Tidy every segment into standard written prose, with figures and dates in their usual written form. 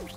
Team's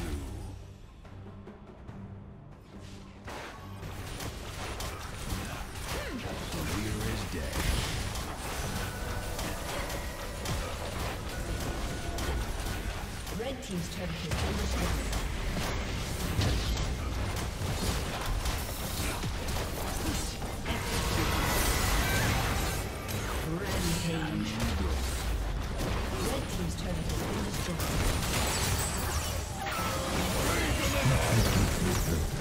Clear is dead. Red team's turret has been destroyed. Thank you.